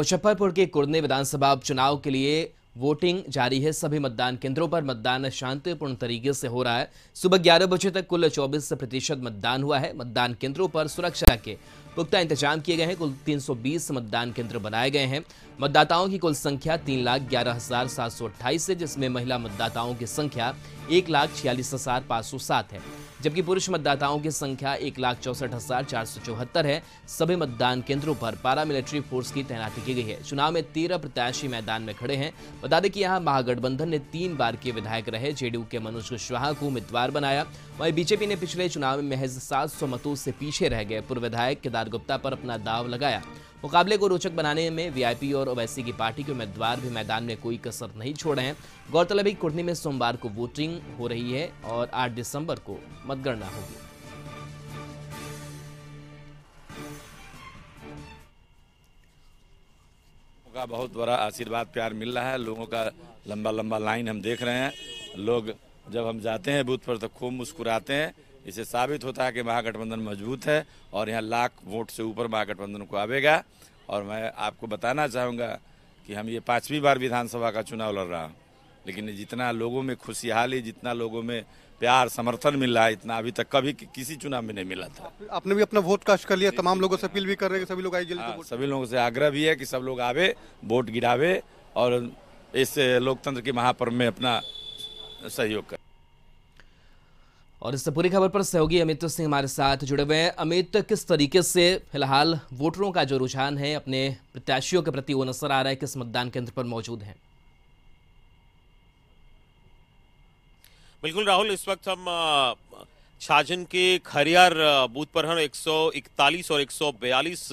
मुजफ्फरपुर के कुरही विधानसभा उपचुनाव के लिए वोटिंग जारी है। सभी मतदान केंद्रों पर मतदान शांतिपूर्ण तरीके से हो रहा है। सुबह 11 बजे तक कुल 24% मतदान हुआ है। मतदान केंद्रों पर सुरक्षा के पुख्ता इंतजाम किए गए हैं। कुल 320 मतदान केंद्र बनाए गए हैं। मतदाताओं की कुल संख्या 3,11,728 है, जिसमें महिला मतदाताओं की संख्या 1,46,507 है, जबकि पुरुष मतदाताओं की संख्या 1,64,474 है। सभी मतदान केंद्रों पर पैरामिलिट्री फोर्स की तैनाती की गई है। चुनाव में 13 प्रत्याशी मैदान में खड़े हैं। बता दें कि यहाँ महागठबंधन ने 3 बार के विधायक रहे जेडीयू के मनोज कुशवाहा को उम्मीदवार बनाया। वहीं बीजेपी ने पिछले चुनाव में महज 700 मतों से पीछे रह गए पूर्व विधायक केदार गुप्ता पर अपना दाव लगाया। मुकाबले को रोचक बनाने में वीआईपी और ओवैसी की पार्टी के उम्मीदवार भी मैदान में कोई कसर नहीं छोड़े हैं। गौरतलब है कि कुरही में सोमवार को वोटिंग हो रही है और 8 दिसंबर को मतगणना होगी। का बहुत बड़ा आशीर्वाद प्यार मिल रहा है। लोगों का लंबा लंबा लाइन हम देख रहे हैं। लोग जब हम जाते हैं बूथ पर तो खूब मुस्कुराते हैं। इसे साबित होता है कि महागठबंधन मजबूत है और यहाँ 1,00,000 वोट से ऊपर महागठबंधन को आवेगा। और मैं आपको बताना चाहूँगा कि हम ये 5वीं बार विधानसभा का चुनाव लड़ रहा हूँ, लेकिन जितना लोगों में खुशहाली, जितना लोगों में प्यार समर्थन मिल रहा है, इतना अभी तक कभी किसी चुनाव में नहीं मिला था। आपने भी अपना वोट कास्ट कर लिया। तमाम लोगों से अपील भी कर रहे हैं कि सभी लोग आए, जल्दी वोट। सभी लोगों से आग्रह भी है कि सब लोग आवे, वोट गिरावे और इस लोकतंत्र के महापर्व में अपना सहयोग करें। और इस पूरी खबर पर सहयोगी अमित सिंह हमारे साथ जुड़े हुए हैं। अमित, किस तरीके से फिलहाल वोटरों का जो रुझान है अपने प्रत्याशियों के प्रति वो नजर आ रहा है? किस मतदान केंद्र पर मौजूद हैं? बिल्कुल राहुल, इस वक्त हम छाजन के खरियार बूथ पर हम 141 और 142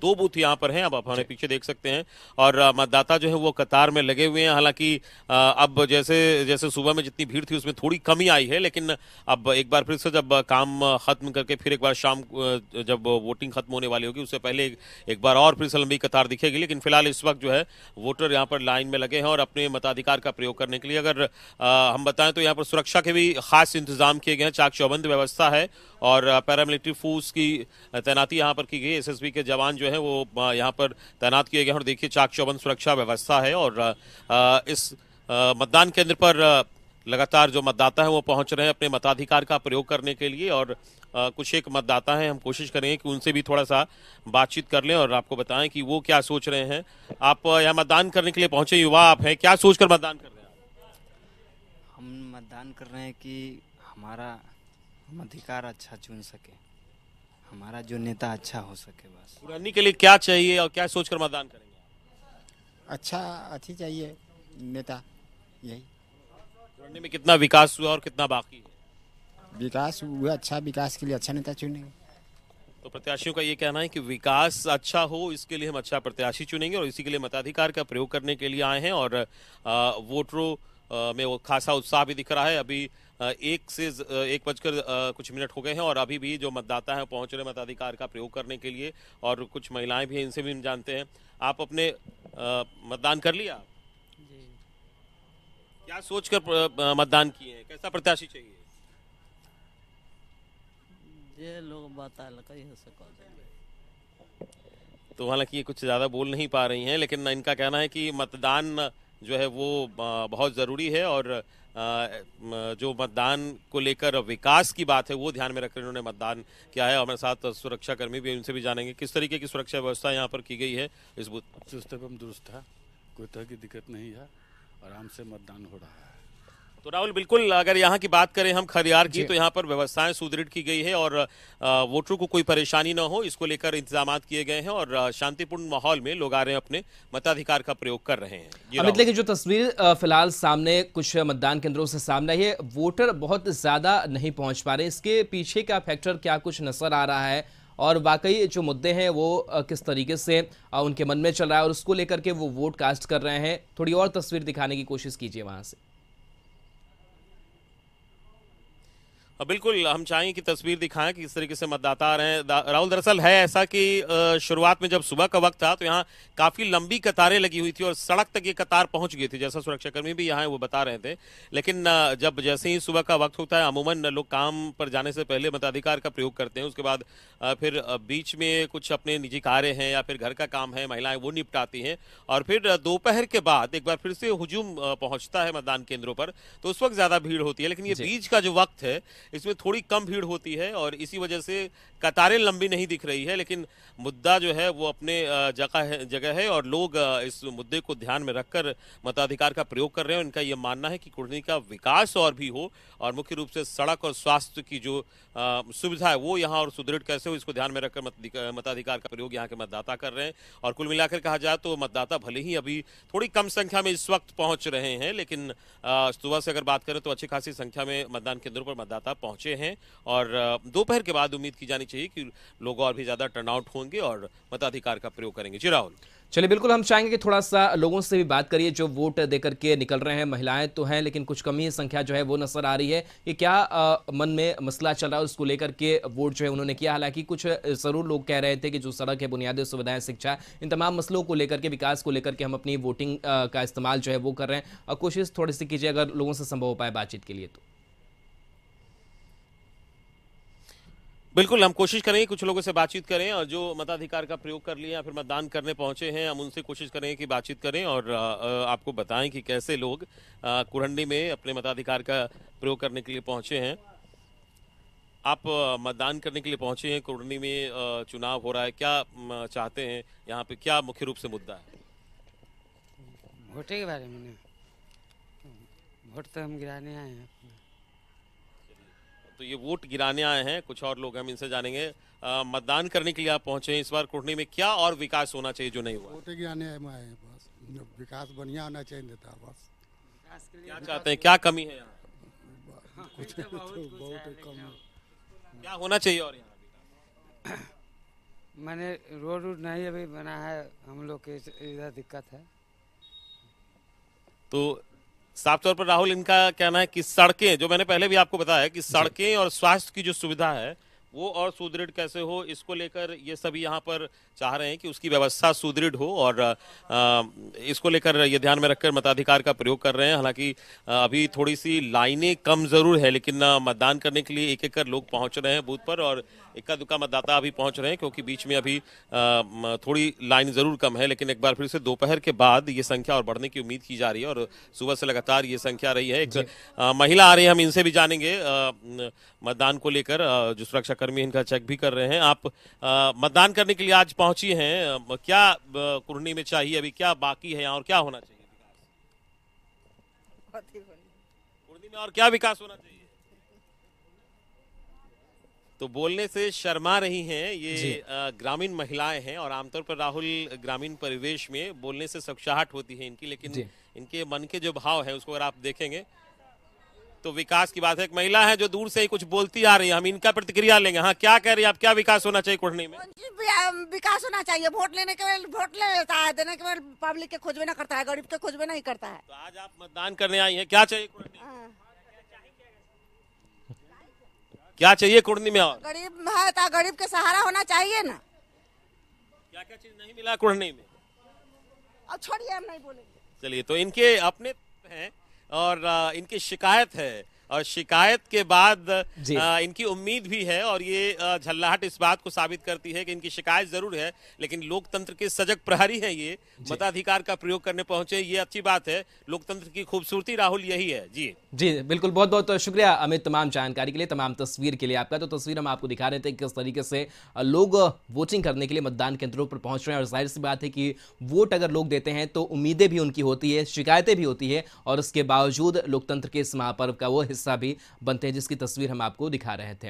दो बूथ यहाँ पर हैं। अब आप हमारे पीछे देख सकते हैं और मतदाता जो है वो कतार में लगे हुए हैं। हालांकि अब जैसे जैसे सुबह में जितनी भीड़ थी उसमें थोड़ी कमी आई है, लेकिन अब एक बार फिर से जब काम खत्म करके फिर एक बार शाम जब वोटिंग खत्म होने वाली होगी उससे पहले एक बार और फिर से लंबी कतार दिखेगी। लेकिन फिलहाल इस वक्त जो है वोटर यहाँ पर लाइन में लगे हैं और अपने मताधिकार का प्रयोग करने के लिए अगर हम बताएं तो यहाँ पर सुरक्षा के भी खास इंतजाम किए गए हैं। चाक चौबंद व्यवस्था है और पैरामिलिट्री फोर्स की तैनाती यहां पर की गई। एसएसबी के जवान जो है वो यहां पर तैनात किए गए और देखिए चाक चौबंद सुरक्षा व्यवस्था है। और इस मतदान केंद्र पर लगातार जो मतदाता है वो पहुंच रहे हैं अपने मताधिकार का प्रयोग करने के लिए। और कुछ एक मतदाता हैं, हम कोशिश करेंगे कि उनसे भी थोड़ा सा बातचीत कर लें और आपको बताएं कि वो क्या सोच रहे हैं। आप यहाँ मतदान करने के लिए पहुंचे युवा आप हैं, क्या सोचकर मतदान कर रहे हैं? हम मतदान कर रहे हैं कि हमारा अधिकार अच्छा चुन सके, हमारा जो नेता अच्छा हो सके बस। कुरही के लिए क्या चाहिए और क्या सोचकर मतदान करेंगे? अच्छा अच्छी चाहिए नेता, यही। कुरही में कितना विकास हुआ और कितना बाकी है? विकास हुआ, अच्छा विकास के लिए अच्छा नेता चुनेंगे। तो प्रत्याशियों का ये कहना है कि विकास अच्छा हो इसके लिए हम अच्छा प्रत्याशी चुनेंगे और इसी के लिए मताधिकार का प्रयोग करने के लिए आए हैं। और वोटरों में वो खासा उत्साह भी दिख रहा है। अभी 1 बजकर कुछ मिनट हो गए हैं और अभी भी जो मतदाता हैं पहुंच रहे मताधिकार का प्रयोग करने के लिए। और कुछ महिलाएं भी हैं, इनसे भी हम जानते हैं। आप अपने मतदान कर लिया जी? क्या सोचकर मतदान किए हैं? कैसा प्रत्याशी चाहिए? ये लोग बता तो हालांकि ये कुछ ज़्यादा बोल नहीं पा रही हैं, लेकिन इनका कहना है कि मतदान जो है वो बहुत ज़रूरी है और जो मतदान को लेकर विकास की बात है वो ध्यान में रखकर उन्होंने मतदान किया है। और हमारे साथ सुरक्षाकर्मी भी, उनसे भी जानेंगे किस तरीके की सुरक्षा व्यवस्था यहाँ पर की गई है। इस बूथ पर चुस्त एवं दुरुस्त है, कोई तरह की दिक्कत नहीं है, आराम से मतदान हो रहा है। तो राहुल बिल्कुल, अगर यहाँ की बात करें हम खरियार की तो यहाँ पर व्यवस्थाएं सुदृढ़ की गई है और वोटरों को कोई परेशानी न हो इसको लेकर इंतजाम किए गए हैं और शांतिपूर्ण माहौल में लोग आ रहे हैं, अपने मताधिकार का प्रयोग कर रहे हैं। अमित, लेकिन जो तस्वीर फिलहाल सामने कुछ मतदान केंद्रों से सामने है, वोटर बहुत ज्यादा नहीं पहुंच पा रहे, इसके पीछे का फैक्टर क्या कुछ नजर आ रहा है और वाकई जो मुद्दे हैं वो किस तरीके से उनके मन में चल रहा है और उसको लेकर के वो वोट कास्ट कर रहे हैं? थोड़ी और तस्वीर दिखाने की कोशिश कीजिए वहां से। बिल्कुल हम चाहें कि तस्वीर दिखाएं कि इस तरीके से मतदाता आ रहे हैं। राहुल, दरअसल है ऐसा कि शुरुआत में जब सुबह का वक्त था तो यहाँ काफ़ी लंबी कतारें लगी हुई थी और सड़क तक ये कतार पहुँच गई थी, जैसा सुरक्षाकर्मी भी यहाँ वो बता रहे थे। लेकिन जब जैसे ही सुबह का वक्त होता है अमूमन लोग काम पर जाने से पहले मताधिकार का प्रयोग करते हैं, उसके बाद फिर बीच में कुछ अपने निजी कार्य हैं या फिर घर का काम है, महिलाएं वो निपटाती हैं और फिर दोपहर के बाद एक बार फिर से हुजूम पहुँचता है मतदान केंद्रों पर, तो उस वक्त ज़्यादा भीड़ होती है। लेकिन ये बीच का जो वक्त है इसमें थोड़ी कम भीड़ होती है और इसी वजह से कतारें लंबी नहीं दिख रही है। लेकिन मुद्दा जो है वो अपने जगह है और लोग इस मुद्दे को ध्यान में रखकर मताधिकार का प्रयोग कर रहे हैं। उनका ये मानना है कि कुरही का विकास और भी हो और मुख्य रूप से सड़क और स्वास्थ्य की जो सुविधा है वो यहाँ और सुदृढ़ कैसे हो, इसको ध्यान में रखकर मताधिकार का प्रयोग यहाँ के मतदाता कर रहे हैं। और कुल मिलाकर कहा जाए तो मतदाता भले ही अभी थोड़ी कम संख्या में इस वक्त पहुँच रहे हैं, लेकिन सुबह से अगर बात करें तो अच्छी खासी संख्या में मतदान केंद्रों पर मतदाता पहुंचे हैं और दोपहर के बाद उम्मीद की जानी चाहिए कि लोग और भी ज्यादा टर्नआउट होंगे और मताधिकार का प्रयोग करेंगे। जी राहुल, चलिए बिल्कुल हम चाहेंगे कि थोड़ा सा लोगों से भी बात करिए जो वोट देकर के निकल रहे हैं। महिलाएं तो हैं लेकिन कुछ कमी संख्या जो है वो नजर आ रही है कि क्या मन में मसला चल रहा है उसको लेकर के वोट जो है उन्होंने किया। हालांकि कुछ जरूर लोग कह रहे थे कि जो सड़क है, बुनियादी सुविधाएं, शिक्षा, इन तमाम मसलों को लेकर के, विकास को लेकर के हम अपनी वोटिंग का इस्तेमाल जो है वो कर रहे हैं। और कोशिश थोड़ी सी कीजिए अगर लोगों से संभव हो पाए बातचीत के लिए तो। बिल्कुल हम कोशिश करेंगे कुछ लोगों से बातचीत करें और जो मताधिकार का प्रयोग कर लिए या फिर मतदान करने पहुंचे हैं हम उनसे कोशिश करेंगे कि बातचीत करें और आपको बताएं कि कैसे लोग कुरही में अपने मताधिकार का प्रयोग करने के लिए पहुंचे हैं। आप मतदान करने के लिए पहुंचे हैं, कुरही में चुनाव हो रहा है, क्या चाहते हैं, यहाँ पे क्या मुख्य रूप से मुद्दा है? वोट के बारे में वोट तो हम गिराने आए हैं, तो ये वोट गिराने आए हैं। कुछ और लोग हम इनसे जानेंगे। मतदान करने के लिए आप पहुंचे हैं, इस बार कुरही में क्या और विकास होना चाहिए जो नहीं हुआ? वोट गिराने आए हैं बस, विकास बढ़िया होना चाहिए नेता बस। क्या चाहते हैं, क्या कमी है यहाँ? कुछ तो बहुत कम है, क्या होना चाहिए? और यहाँ मैंने रोड रूड नहीं अभी बना है, हम लोग के इधर दिक्कत है। तो साफ तौर पर राहुल इनका कहना है कि सड़कें, जो मैंने पहले भी आपको बताया है कि सड़कें और स्वास्थ्य की जो सुविधा है वो और सुदृढ़ कैसे हो, इसको लेकर ये सभी यहाँ पर चाह रहे हैं कि उसकी व्यवस्था सुदृढ़ हो और इसको लेकर ये ध्यान में रखकर मताधिकार का प्रयोग कर रहे हैं। हालांकि अभी थोड़ी सी लाइनें कम ज़रूर है लेकिन मतदान करने के लिए एक-एक कर लोग पहुँच रहे हैं बूथ पर और इक्का दुक्का मतदाता अभी पहुँच रहे हैं क्योंकि बीच में अभी थोड़ी लाइन ज़रूर कम है। लेकिन एक बार फिर से दोपहर के बाद ये संख्या और बढ़ने की उम्मीद की जा रही है और सुबह से लगातार ये संख्या रही है। एक महिला आ रही है, हम इनसे भी जानेंगे मतदान को लेकर, जो सुरक्षा कर्मी इनका चेक भी कर रहे हैं। आप मतदान करने के लिए आज पहुंची हैं, क्या कुरही में चाहिए, अभी क्या बाकी है यहाँ और क्या होना चाहिए? कुरही में और क्या विकास होना चाहिए? तो बोलने से शर्मा रही हैं ये ग्रामीण महिलाएं हैं और आमतौर पर राहुल ग्रामीण परिवेश में बोलने से सक्षाहट होती है इनकी, लेकिन इनके मन के जो भाव है उसको अगर आप देखेंगे तो विकास की बात है। एक महिला है जो दूर से ही कुछ बोलती आ रही है, हम इनका प्रतिक्रिया लेंगे। हाँ, क्या कह रही है आप, क्या विकास होना चाहिए कुरही में? विकास होना चाहिए, वोट लेने के लिए वोट ले लेता है, देने के लिए पब्लिक के खोजबे ना करता है, गरीब के खोजबे नहीं करता है। तो आज आप मतदान करने आई है, क्या चाहिए कुरही में? क्या चाहिए कुरही में? और गरीब है तो गरीब के सहारा होना चाहिए ना। क्या क्या चीज नहीं मिला कुरही में? अब छोड़िए, हम नहीं बोलेंगे। चलिए, तो इनके अपने हैं और इनकी शिकायत है और शिकायत के बाद इनकी उम्मीद भी है और ये झल्लाहट इस बात को साबित करती है कि इनकी शिकायत जरूर है लेकिन लोकतंत्र के सजग प्रहरी हैं ये, मताधिकार का प्रयोग करने पहुंचे, ये अच्छी बात है। लोकतंत्र की खूबसूरती राहुल यही है। जी जी बिल्कुल, बहुत बहुत शुक्रिया अमित तमाम जानकारी के लिए, तमाम तस्वीर के लिए आपका। तो तस्वीर हम आपको दिखा रहे थे किस तरीके से लोग वोटिंग करने के लिए मतदान केंद्रों पर पहुंच रहे हैं और जाहिर सी बात है कि वोट अगर लोग देते हैं तो उम्मीदें भी उनकी होती है, शिकायतें भी होती है और उसके बावजूद लोकतंत्र के इस महापर्व का वो हिस्सा भी बनते हैं जिसकी तस्वीर हम आपको दिखा रहे थे।